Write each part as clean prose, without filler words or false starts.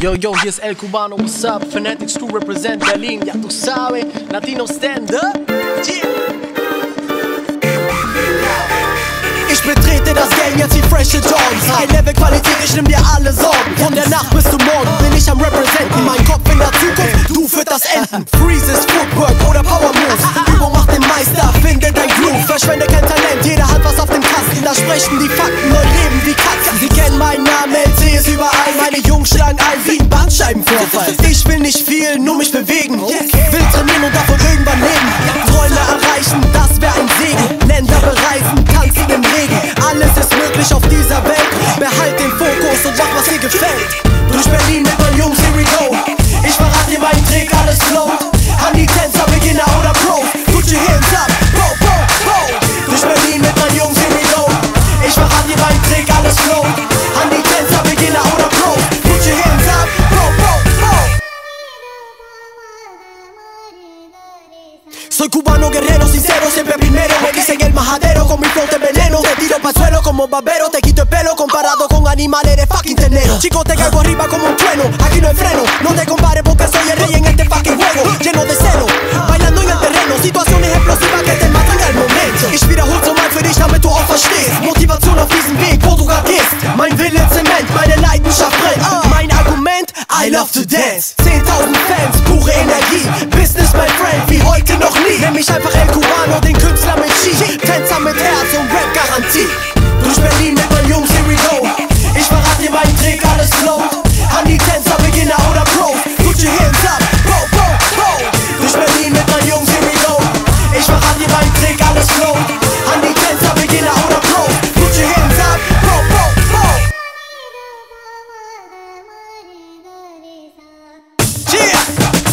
Yo, yo, here's El Cubano, what's up? Fanatics to represent Berlin, ya tu sabes, Latino stand up, yeah. Ich betrete das Game, jetzt wie freshe Jones. High-Level-Qualität, ich nimm dir alle Sorgen. Von der Nacht bis zum Morgen bin ich am Representen. Mein Kopf in der Zukunft, du für das Enden. Freeze ist Footwork oder Power Moves. Übung macht den Meister, finde dein Groove. Verschwende kein Talent, jeder hat was auf dem Kasten. Da sprechen die Fakten, neu leben wie Katzen. Sie kennen meinen Namen, LC ist überall. Meine Jungs schlagen ein wie ein Bandscheibenvorfall. Ich will nicht viel, nur mich bewegen. Will trainieren und davon irgendwann leben. Träume erreichen, das wäre ein Segen. Länder bereisen, tanzen im Regen. Alles ist möglich auf dieser Welt. Behalt den Fokus und mach, was dir gefällt. Durch Berlin mit meinen Jungs, here we go. Ich verrate dir meinen Trick, alles float. An die Tänzer, Beginner oder Pro. Put your hands up, go, go, go. Durch Berlin mit meinen Jungs, here we go. Ich verrate dir meinen Trick, alles float. An die Tänzer, Beginner oder Pro. Put your hands up, go, go, go. Soy cubano, guerrero, sincero, siempre primero. Me dicen el majadero, con mi flow te veneno. Pa'l suelo como barbero, te quito el pelo. Comparado con animales de fucking ternero. Chico, te caigo arriba como un trueno. Aquí no hay freno, no te compares porque soy el rey en este fucking juego. Lleno de celo, bailando en el terreno. Situaciones explosivas que te matan al momento. Ich wiederhol so mal für dich, damit du auch verstehst. Motivation auf diesem Weg, wo du grad gehst. Mein Wille Zement, meine Leidenschaft brennt. Mein Argument, I love to dance. 10.000 Fans, pure Energie. Business, my friend, wie heute noch nie. Nenn mich einfach El Cubano, den Künstler mit Ski. Tänzer mit Herz und Rap Garantie. Durch Berlin mit meinen Jungs, here we go. Ich verrate dir meinen Trick, alles float. An die Tänzer, Beginner oder Pro. Put your hands up, go, go, go. Durch Berlin mit meinen Jungs, here we go. Ich verrate dir meinen Trick, alles float. An die Tänzer, Beginner oder Pro. Put your hands up, go, go,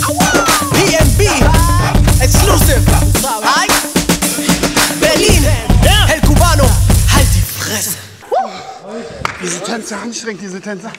go. Yeah, PNB, exclusive, aight? Berlin, El Cubano, halt die Fresse. Diese Tänzer, anstrengend, diese Tänzer.